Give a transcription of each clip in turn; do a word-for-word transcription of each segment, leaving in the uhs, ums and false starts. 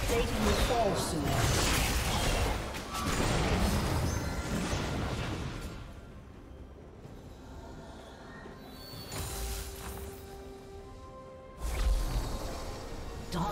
Satan will fall soon.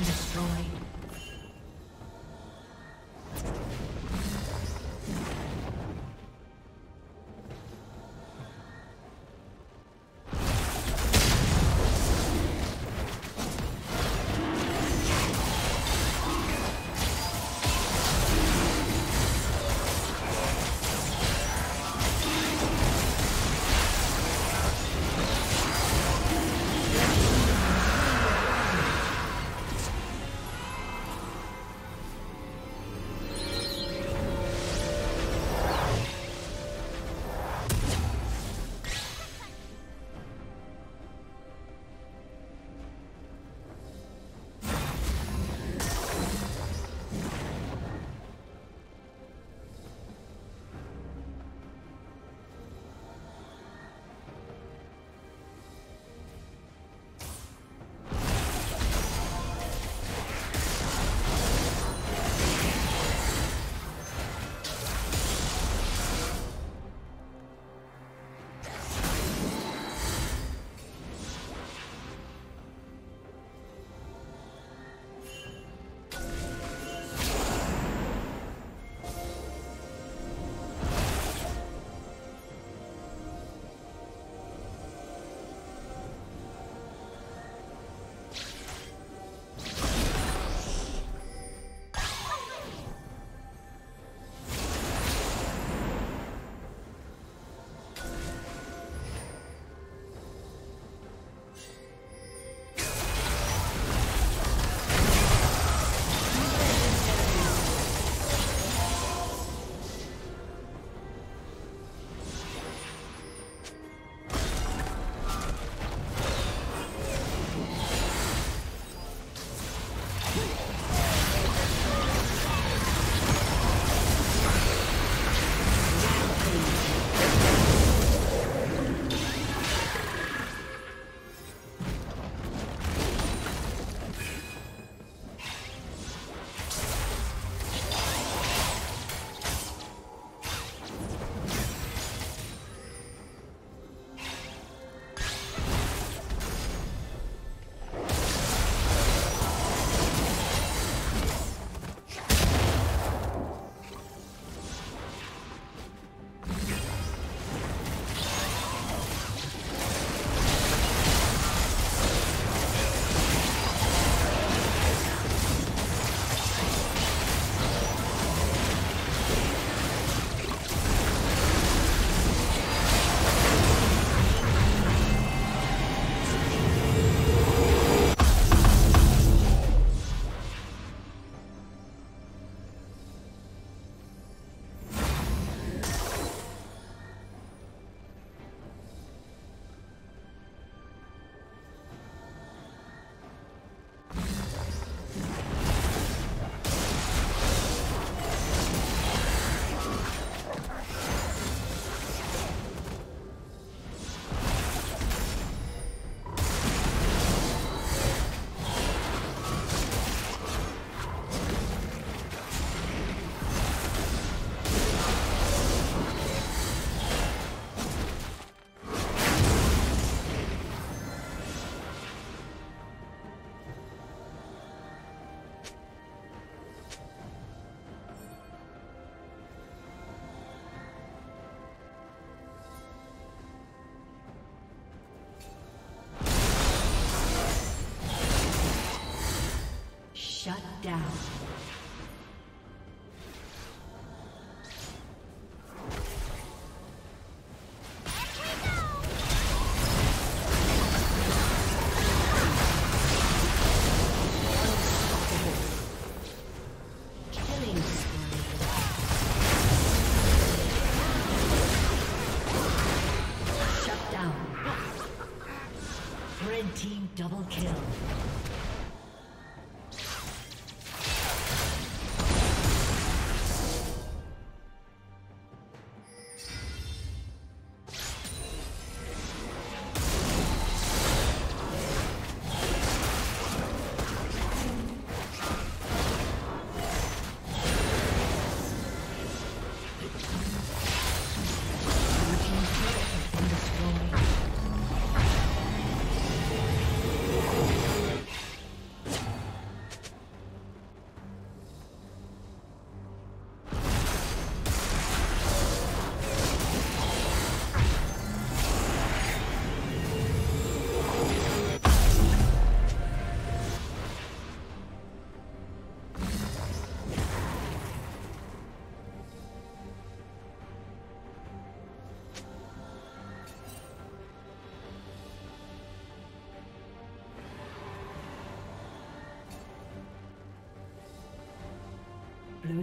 been destroyed. Shut down. Blue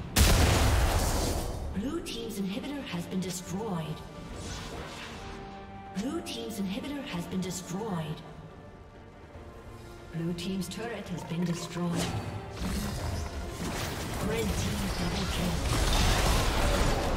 Destroyed. Blue team's inhibitor has been destroyed. Blue team's turret has been destroyed. Red team double kill.